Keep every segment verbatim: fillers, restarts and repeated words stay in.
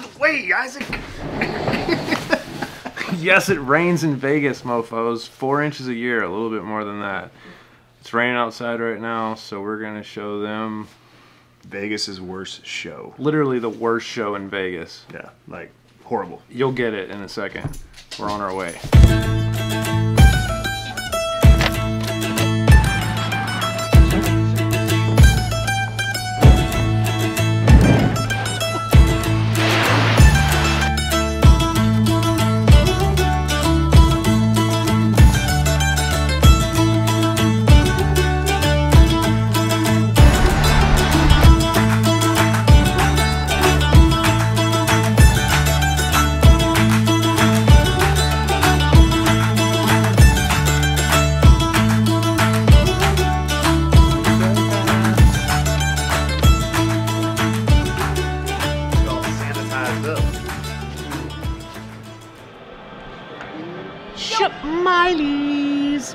out of the way, Isaac. Yes, it rains in Vegas, mofos. Four inches a year, a little bit more than that. It's raining outside right now, so we're gonna show them Vegas's worst show. Literally the worst show in Vegas. Yeah, like horrible. You'll get it in a second. We're on our way. Miley's.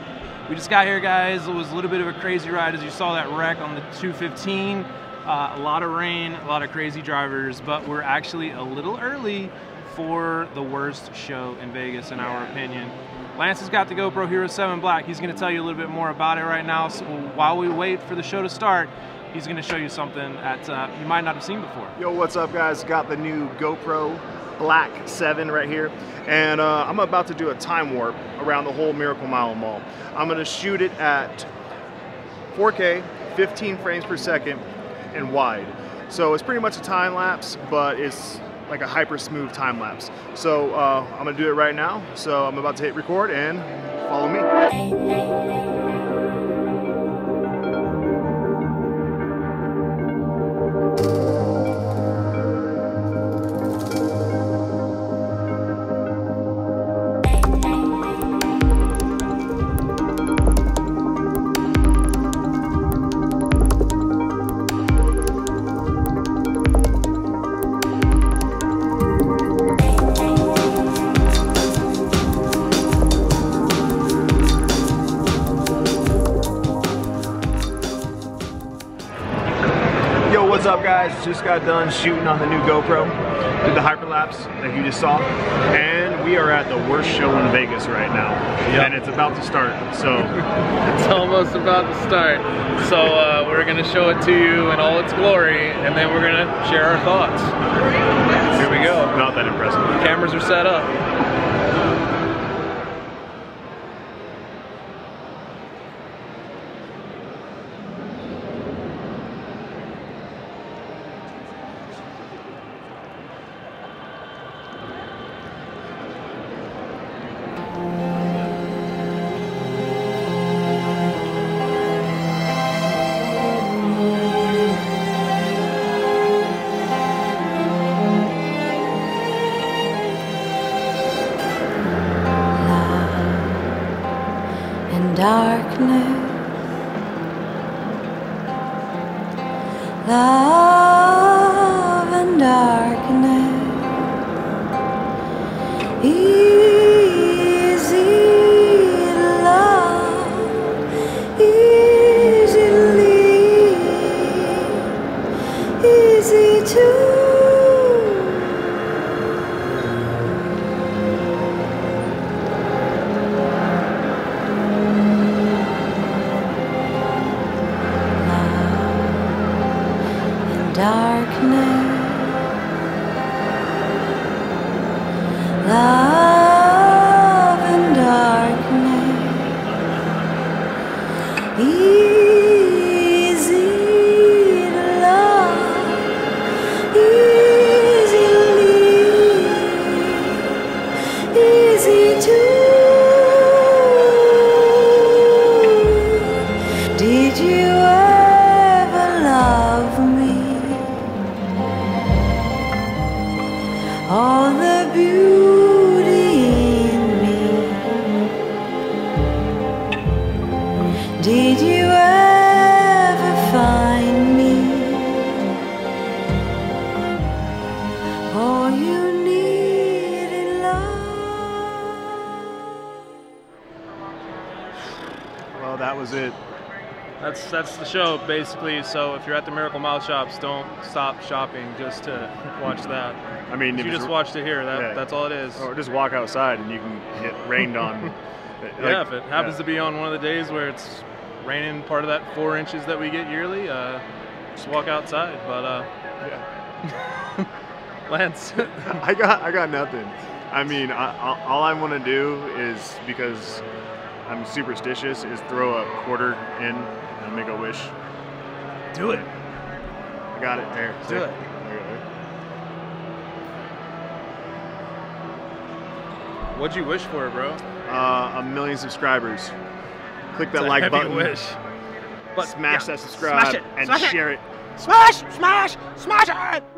We just got here, guys. It was a little bit of a crazy ride, as you saw that wreck on the two fifteen. Uh, a lot of rain, a lot of crazy drivers, but we're actually a little early for the worst show in Vegas, in our opinion. Lance has got the GoPro Hero seven Black. He's going to tell you a little bit more about it right now. So while we wait for the show to start, he's going to show you something that uh, you might not have seen before. Yo, what's up, guys? Got the new GoPro Black seven right here, and uh, I'm about to do a time warp around the whole Miracle Mile Mall. I'm going to shoot it at four K, fifteen frames per second, and wide. So it's pretty much a time lapse, but it's like a hyper smooth time lapse. So uh, I'm going to do it right now. So I'm about to hit record, and follow me. What's up, guys? Just got done shooting on the new GoPro. Did the hyperlapse like you just saw, and we are at the worst show in Vegas right now. Yep. And it's about to start. So it's almost about to start. So uh, we're gonna show it to you in all its glory, and then we're gonna share our thoughts. Here we go. Not that impressive. The cameras are set up. Darkness, love and darkness, easy love, easily, easy to. Darkness, love and darkness, easy love, easily, easy to. Did you ever love me? All the beauty in me. Did you ever find me? All you need in love. Well, that was it. that's that's the show basically. So if you're at the Miracle Mile Shops, don't stop shopping just to watch that. I mean, if you just watched it here. That, yeah. That's all it is. Or just walk outside and you can get rained on. Like, yeah, if it happens yeah. to be on one of the days where it's raining, part of that four inches that we get yearly, uh, just walk outside. But uh, yeah, Lance, I got I got nothing. I mean, I, all I want to do is, because I'm superstitious, is throw a quarter in and make a wish. Do it. I got it there. Do it. What'd you wish for, bro? Uh, a million subscribers. Click that like button. Wish. But, smash yeah. that subscribe smash it. and smash share it. it. Smash! Smash! Smash it!